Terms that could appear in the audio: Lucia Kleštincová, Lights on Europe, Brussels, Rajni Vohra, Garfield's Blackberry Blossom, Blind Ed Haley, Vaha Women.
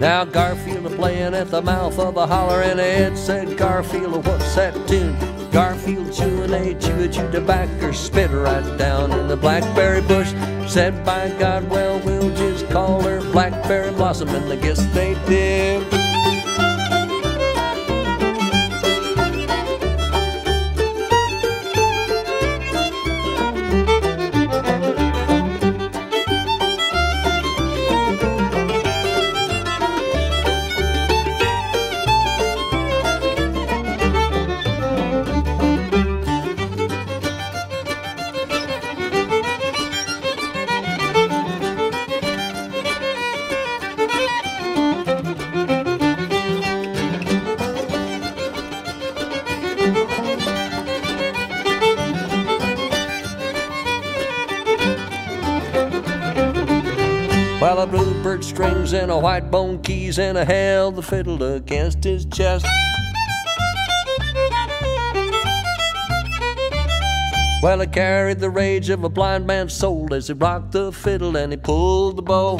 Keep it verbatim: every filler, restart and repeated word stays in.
Now Garfield a playin' at the mouth of a holler, and Ed said, "Garfield, what's that tune?" Garfield chewin' a chew-a-chew tobacco, spit right down in the blackberry bush. Said, "By God, well, we'll just call her Blackberry Blossom," and I guess they did. While a bluebird strings and a white bone keys, and I held the fiddle against his chest. Well, I carried the rage of a blind man's soul as he rocked the fiddle and he pulled the bow.